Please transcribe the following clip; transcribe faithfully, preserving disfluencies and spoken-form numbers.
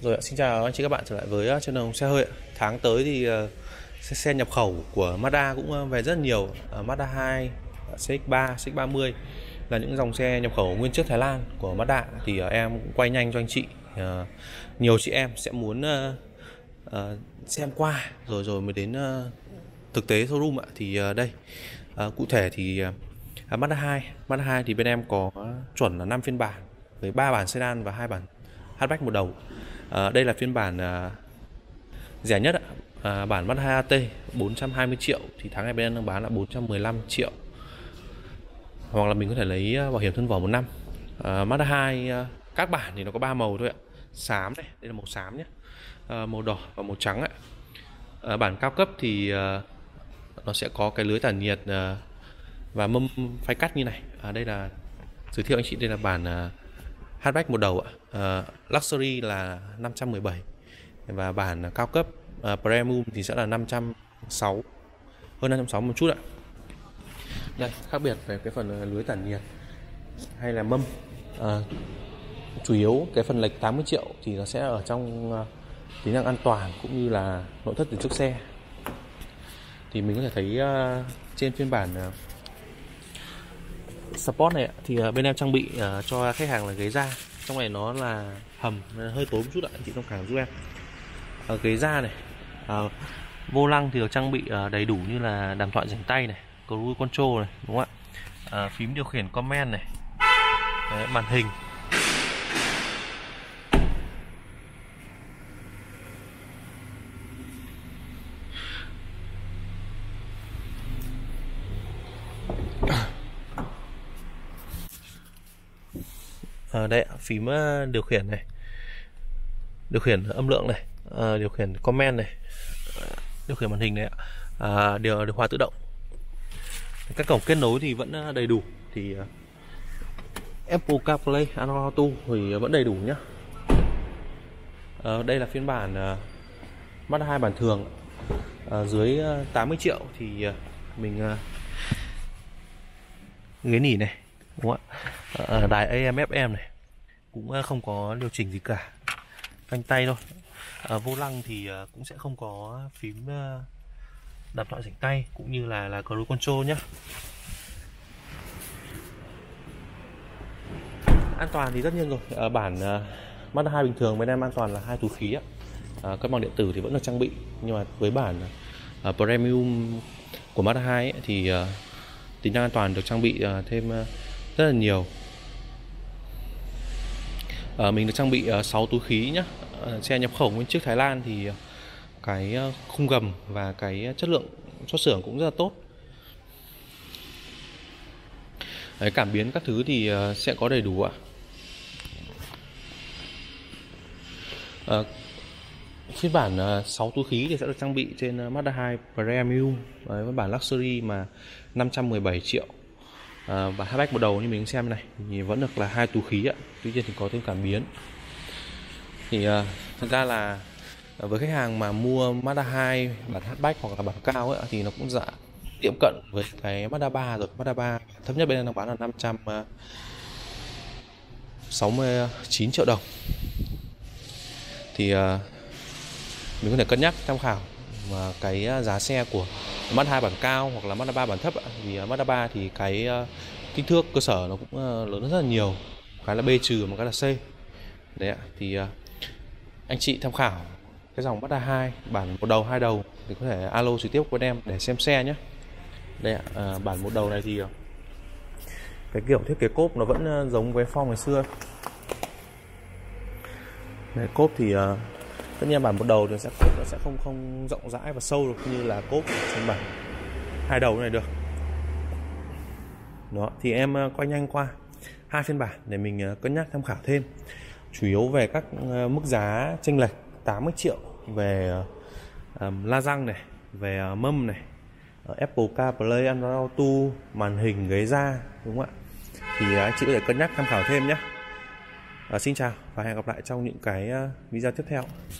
Rồi ạ, xin chào anh chị các bạn trở lại với channel xe hơi. Tháng tới thì xe nhập khẩu của Mazda cũng về rất nhiều. Mazda hai, xê ích ba, xê ích ba mươi là những dòng xe nhập khẩu nguyên chiếc Thái Lan của Mazda. Thì em cũng quay nhanh cho anh chị. Nhiều chị em sẽ muốn xem qua rồi rồi mới đến thực tế showroom ạ. Thì đây, cụ thể thì Mazda hai, Mazda hai thì bên em có chuẩn là năm phiên bản với ba bản sedan và hai bản hatchback một đầu. À, đây là phiên bản à, rẻ nhất ạ. À, bản Mazda a tê bốn trăm hai mươi triệu thì tháng này bên em đang bán là bốn trăm mười lăm triệu. Hoặc là mình có thể lấy bảo hiểm thân vỏ một năm. À, Mazda hai à, các bản thì nó có ba màu thôi ạ. Xám này, đây là màu xám nhé. À, màu đỏ và màu trắng ạ. À, bản cao cấp thì à, nó sẽ có cái lưới tản nhiệt à, và mâm phanh cắt như này. À, đây là giới thiệu anh chị, đây là bản à, hatchback một đầu ạ. À, luxury là năm trăm mười bảy và bản cao cấp à, premium thì sẽ là năm trăm sáu mươi, hơn năm trăm sáu mươi một chút ạ. Đây, khác biệt về cái phần lưới tản nhiệt hay là mâm, à, chủ yếu cái phần lệch tám mươi triệu thì nó sẽ ở trong à, tính năng an toàn cũng như là nội thất từ chiếc xe. Thì mình có thể thấy à, trên phiên bản à, Sport này thì bên em trang bị cho khách hàng là ghế da. Trong này nó là hầm, hơi tối một chút ạ, anh chị thông cảm giúp em. Ghế da này, vô lăng thì được trang bị đầy đủ như là đàm thoại rảnh tay này, cruise control này, đúng không ạ? Phím điều khiển comment này. Đấy, màn hình. À, đây phím điều khiển này, điều khiển âm lượng này, à, điều khiển comment này, điều khiển màn hình này, à, điều, điều hòa tự động. Các cổng kết nối thì vẫn đầy đủ, thì uh, Apple CarPlay, Android Auto thì vẫn đầy đủ nhé. À, đây là phiên bản uh, Mazda hai bản thường, à, dưới uh, tám mươi triệu thì uh, mình uh, ghế nỉ này, đúng không ạ? À, đài a em ép em này cũng không có điều chỉnh gì cả, phanh tay thôi. À, vô lăng thì cũng sẽ không có phím đạp loại rảnh tay cũng như là là cruise control nhé. An toàn thì rất nhiên rồi. À, bản uh, Mazda hai bình thường bên em an toàn là hai túi khí ạ. À, các bằng điện tử thì vẫn được trang bị, nhưng mà với bản uh, premium của Mazda hai ấy, thì uh, tính năng an toàn được trang bị uh, thêm uh, rất là nhiều. À, mình được trang bị uh, sáu túi khí nhé. À, xe nhập khẩu nguyên chiếc Thái Lan thì uh, cái uh, khung gầm và cái chất lượng xuất xưởng cũng rất là tốt. Đấy, cảm biến các thứ thì uh, sẽ có đầy đủ ạ. À, phiên bản uh, sáu túi khí thì sẽ được trang bị trên uh, Mazda hai Premium với bản Luxury mà năm trăm mười bảy triệu. À, và hatchback một đầu như mình xem này thì vẫn được là hai túi khí ạ, tuy nhiên thì có thêm cảm biến. Thì à, thật ra là với khách hàng mà mua Mazda hai bản hatchback hoặc là bản cao ấy, thì nó cũng dạ tiệm cận với cái Mazda ba rồi. Mazda ba thấp nhất bên em đang bán là năm trăm sáu mươi chín triệu đồng. Thì à, mình có thể cân nhắc tham khảo mà cái giá xe của Mazda hai bản cao hoặc là Mazda ba bản thấp ạ. Vì Mazda ba thì cái kích thước cơ sở nó cũng lớn rất là nhiều, cái là B trừ một cái là C đấy ạ. Thì anh chị tham khảo cái dòng Mazda hai bản một đầu hai đầu thì có thể alo trực tiếp của em để xem xe nhé. Đây ạ, à, bản một đầu này thì cái kiểu thiết kế cốp nó vẫn giống với form ngày xưa. Đấy, cốp thì tất nhiên bản một đầu thì sẽ không, sẽ không không rộng rãi và sâu được như là cốp trên bản hai đầu này được. Đó, thì em quay nhanh qua hai phiên bản để mình cân nhắc tham khảo thêm. Chủ yếu về các mức giá chênh lệch tám mươi triệu về um, la răng này, về uh, mâm này, uh, Apple CarPlay, Android Auto, màn hình, ghế da, đúng không ạ? Thì anh chị có thể cân nhắc tham khảo thêm nhé. À, xin chào và hẹn gặp lại trong những cái video tiếp theo.